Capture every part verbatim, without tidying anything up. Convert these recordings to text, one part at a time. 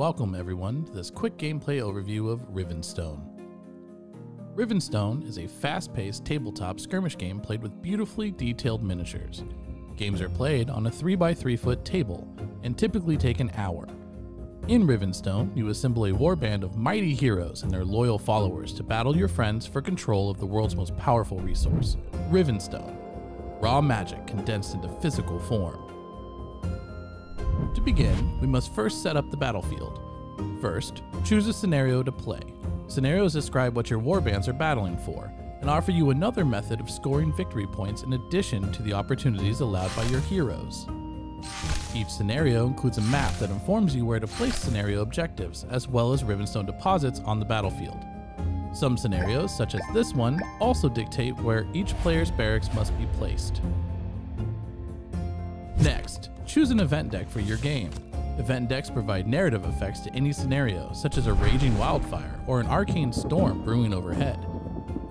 Welcome everyone to this quick gameplay overview of Rivenstone. Rivenstone is a fast-paced tabletop skirmish game played with beautifully detailed miniatures. Games are played on a three by three foot table and typically take an hour. In Rivenstone, you assemble a warband of mighty heroes and their loyal followers to battle your friends for control of the world's most powerful resource, Rivenstone. Raw magic condensed into physical form. To begin, we must first set up the battlefield. First, choose a scenario to play. Scenarios describe what your warbands are battling for, and offer you another method of scoring victory points in addition to the opportunities allowed by your heroes. Each scenario includes a map that informs you where to place scenario objectives, as well as Rivenstone deposits on the battlefield. Some scenarios, such as this one, also dictate where each player's barracks must be placed. Next, choose an event deck for your game. Event decks provide narrative effects to any scenario, such as a raging wildfire or an arcane storm brewing overhead.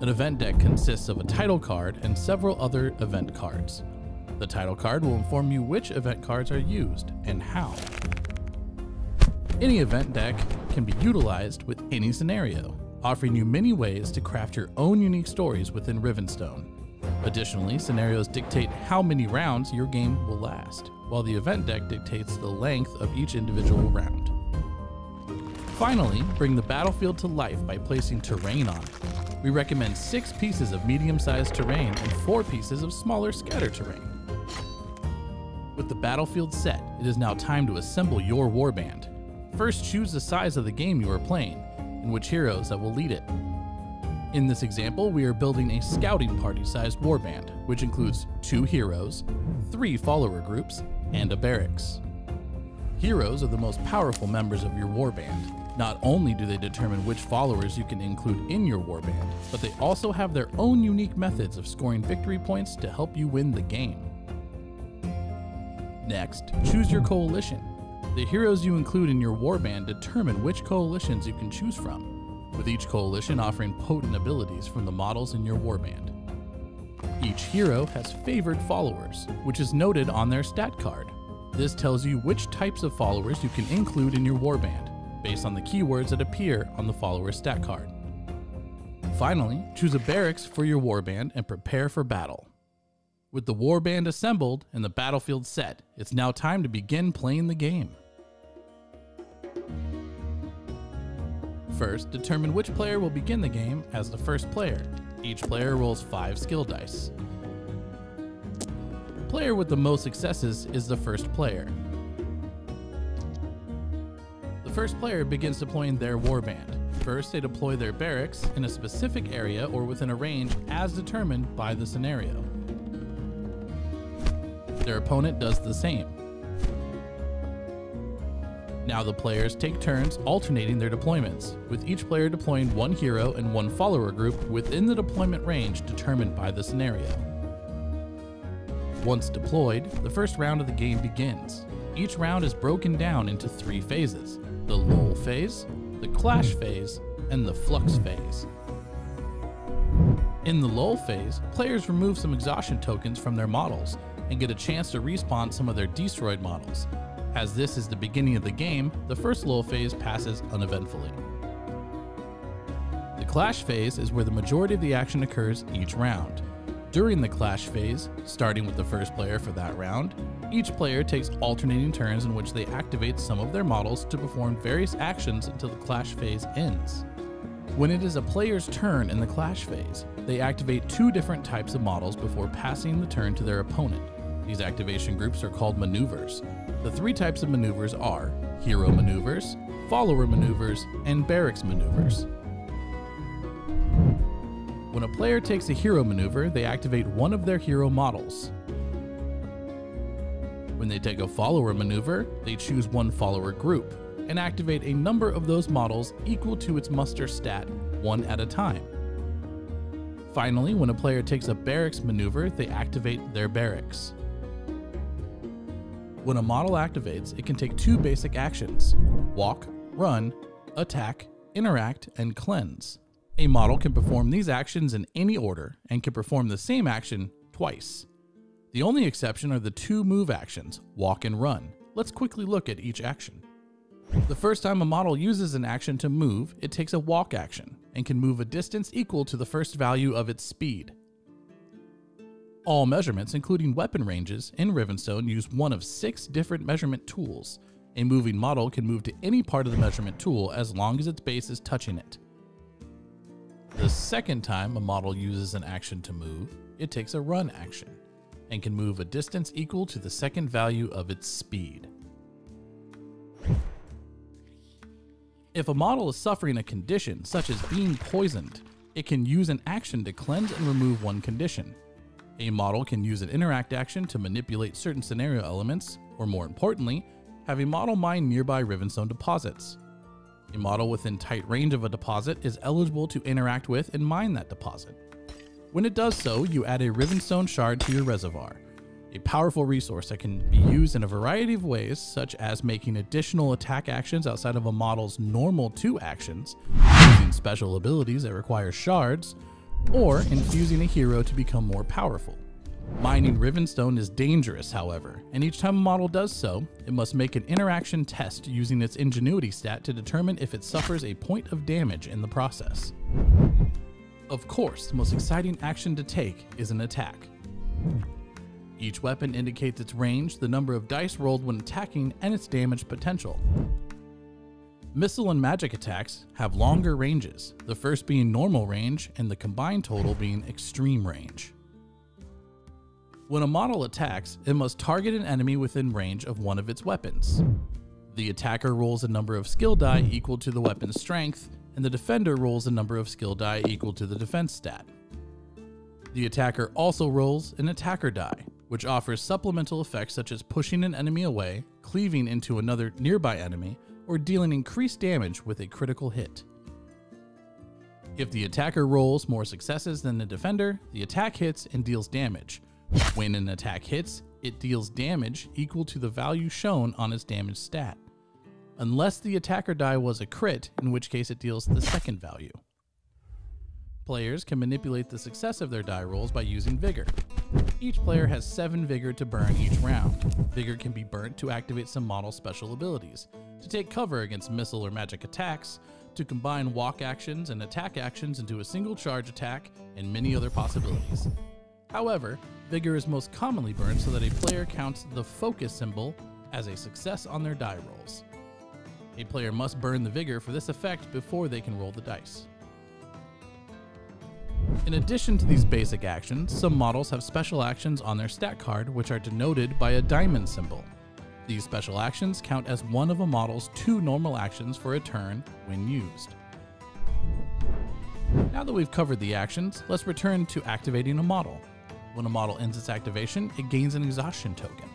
An event deck consists of a title card and several other event cards. The title card will inform you which event cards are used and how. Any event deck can be utilized with any scenario, offering you many ways to craft your own unique stories within Rivenstone. Additionally, scenarios dictate how many rounds your game will last, while the event deck dictates the length of each individual round. Finally, bring the battlefield to life by placing terrain on it. We recommend six pieces of medium-sized terrain and four pieces of smaller scatter terrain. With the battlefield set, it is now time to assemble your warband. First, choose the size of the game you are playing, and which heroes that will lead it. In this example, we are building a scouting party-sized warband, which includes two heroes, three follower groups, and a barracks. Heroes are the most powerful members of your warband. Not only do they determine which followers you can include in your warband, but they also have their own unique methods of scoring victory points to help you win the game. Next, choose your coalition. The heroes you include in your warband determine which coalitions you can choose from, with each coalition offering potent abilities from the models in your warband. Each hero has favored followers, which is noted on their stat card. This tells you which types of followers you can include in your warband, based on the keywords that appear on the follower's stat card. Finally, choose a barracks for your warband and prepare for battle. With the warband assembled and the battlefield set, it's now time to begin playing the game. First, determine which player will begin the game as the first player. Each player rolls five skill dice. The player with the most successes is the first player. The first player begins deploying their warband. First, they deploy their barracks in a specific area or within a range as determined by the scenario. Their opponent does the same. Now the players take turns alternating their deployments, with each player deploying one hero and one follower group within the deployment range determined by the scenario. Once deployed, the first round of the game begins. Each round is broken down into three phases: the lull phase, the clash phase, and the flux phase. In the lull phase, players remove some exhaustion tokens from their models and get a chance to respawn some of their destroyed models. As this is the beginning of the game, the first lull phase passes uneventfully. The clash phase is where the majority of the action occurs each round. During the clash phase, starting with the first player for that round, each player takes alternating turns in which they activate some of their models to perform various actions until the clash phase ends. When it is a player's turn in the clash phase, they activate two different types of models before passing the turn to their opponent. These activation groups are called maneuvers. The three types of maneuvers are hero maneuvers, follower maneuvers, and barracks maneuvers. When a player takes a hero maneuver, they activate one of their hero models. When they take a follower maneuver, they choose one follower group and activate a number of those models equal to its muster stat, one at a time. Finally, when a player takes a barracks maneuver, they activate their barracks. When a model activates, it can take two basic actions: walk, run, attack, interact, and cleanse. A model can perform these actions in any order and can perform the same action twice. The only exception are the two move actions, walk and run. Let's quickly look at each action. The first time a model uses an action to move, it takes a walk action and can move a distance equal to the first value of its speed. All measurements, including weapon ranges, in Rivenstone use one of six different measurement tools. A moving model can move to any part of the measurement tool as long as its base is touching it. The second time a model uses an action to move, it takes a run action and can move a distance equal to the second value of its speed. If a model is suffering a condition, such as being poisoned, it can use an action to cleanse and remove one condition. A model can use an interact action to manipulate certain scenario elements, or more importantly, have a model mine nearby Rivenstone deposits. A model within tight range of a deposit is eligible to interact with and mine that deposit. When it does so, you add a Rivenstone shard to your reservoir, a powerful resource that can be used in a variety of ways, such as making additional attack actions outside of a model's normal two actions, using special abilities that require shards, or infusing a hero to become more powerful. Mining Rivenstone is dangerous, however, and each time a model does so, it must make an interaction test using its ingenuity stat to determine if it suffers a point of damage in the process. Of course, the most exciting action to take is an attack. Each weapon indicates its range, the number of dice rolled when attacking, and its damage potential. Missile and magic attacks have longer ranges, the first being normal range and the combined total being extreme range. When a model attacks, it must target an enemy within range of one of its weapons. The attacker rolls a number of skill die equal to the weapon's strength, and the defender rolls a number of skill die equal to the defense stat. The attacker also rolls an attacker die, which offers supplemental effects such as pushing an enemy away, cleaving into another nearby enemy, or dealing increased damage with a critical hit. If the attacker rolls more successes than the defender, the attack hits and deals damage. When an attack hits, it deals damage equal to the value shown on its damage stat, unless the attacker die was a crit, in which case it deals the second value. Players can manipulate the success of their die rolls by using Vigor. Each player has seven Vigor to burn each round. Vigor can be burnt to activate some model special abilities, to take cover against missile or magic attacks, to combine walk actions and attack actions into a single charge attack, and many other possibilities. However, Vigor is most commonly burned so that a player counts the focus symbol as a success on their die rolls. A player must burn the Vigor for this effect before they can roll the dice. In addition to these basic actions, some models have special actions on their stat card which are denoted by a diamond symbol. These special actions count as one of a model's two normal actions for a turn when used. Now that we've covered the actions, let's return to activating a model. When a model ends its activation, it gains an exhaustion token.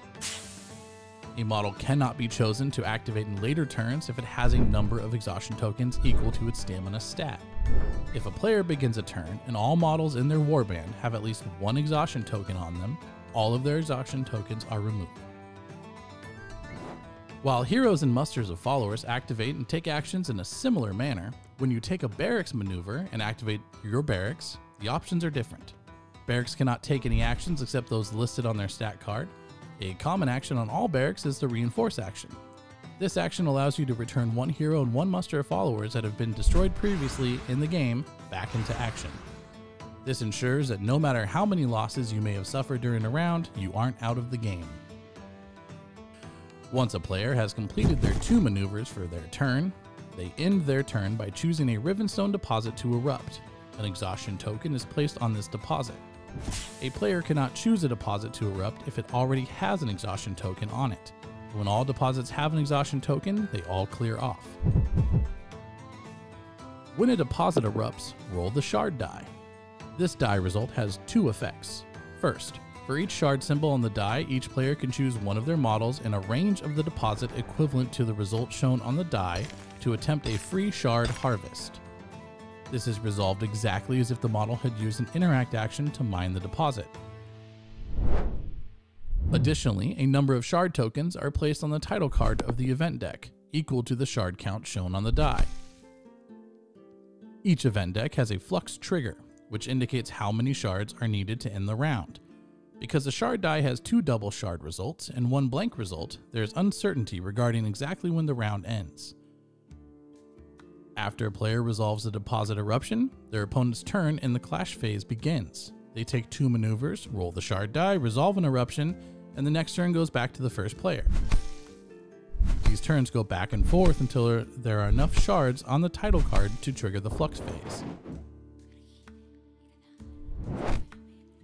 A model cannot be chosen to activate in later turns if it has a number of exhaustion tokens equal to its stamina stat. If a player begins a turn and all models in their warband have at least one exhaustion token on them, all of their exhaustion tokens are removed. While heroes and musters of followers activate and take actions in a similar manner, when you take a barracks maneuver and activate your barracks, the options are different. Barracks cannot take any actions except those listed on their stat card. A common action on all barracks is the reinforce action. This action allows you to return one hero and one muster of followers that have been destroyed previously in the game back into action. This ensures that no matter how many losses you may have suffered during a round, you aren't out of the game. Once a player has completed their two maneuvers for their turn, they end their turn by choosing a Rivenstone deposit to erupt. An exhaustion token is placed on this deposit. A player cannot choose a deposit to erupt if it already has an exhaustion token on it. When all deposits have an exhaustion token, they all clear off. When a deposit erupts, roll the shard die. This die result has two effects. First, for each shard symbol on the die, each player can choose one of their models in a range of the deposit equivalent to the result shown on the die to attempt a free shard harvest. This is resolved exactly as if the model had used an interact action to mine the deposit. Additionally, a number of shard tokens are placed on the title card of the event deck, equal to the shard count shown on the die. Each event deck has a flux trigger, which indicates how many shards are needed to end the round. Because the shard die has two double shard results and one blank result, there is uncertainty regarding exactly when the round ends. After a player resolves the deposit eruption, their opponent's turn and the clash phase begins. They take two maneuvers, roll the shard die, resolve an eruption, and the next turn goes back to the first player. These turns go back and forth until there are enough shards on the title card to trigger the flux phase.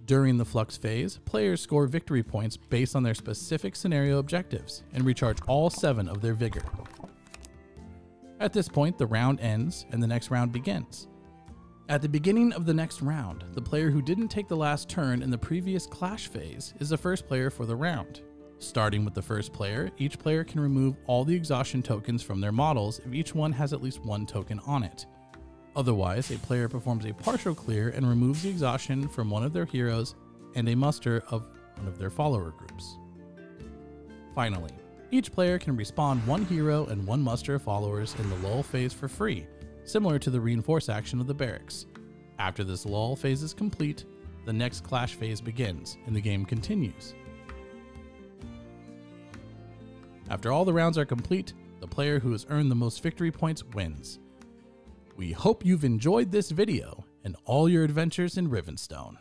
During the flux phase, players score victory points based on their specific scenario objectives and recharge all seven of their vigor. At this point, the round ends and the next round begins. At the beginning of the next round, the player who didn't take the last turn in the previous clash phase is the first player for the round. Starting with the first player, each player can remove all the exhaustion tokens from their models if each one has at least one token on it. Otherwise, a player performs a partial clear and removes the exhaustion from one of their heroes and a muster of one of their follower groups. Finally, each player can respawn one hero and one muster of followers in the lull phase for free, similar to the reinforce action of the barracks. After this lull phase is complete, the next clash phase begins and the game continues. After all the rounds are complete, the player who has earned the most victory points wins. We hope you've enjoyed this video and all your adventures in Rivenstone.